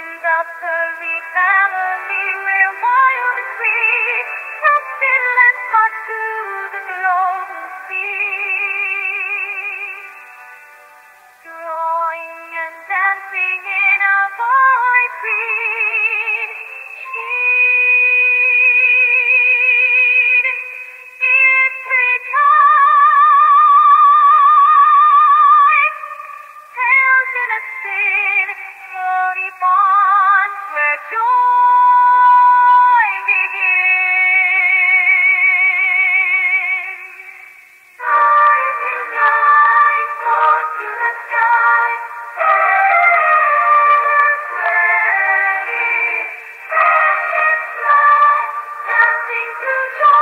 end of the reality where wild and free, something that's hard to the global sea. Drawing and dancing in a void free. Nothing to try.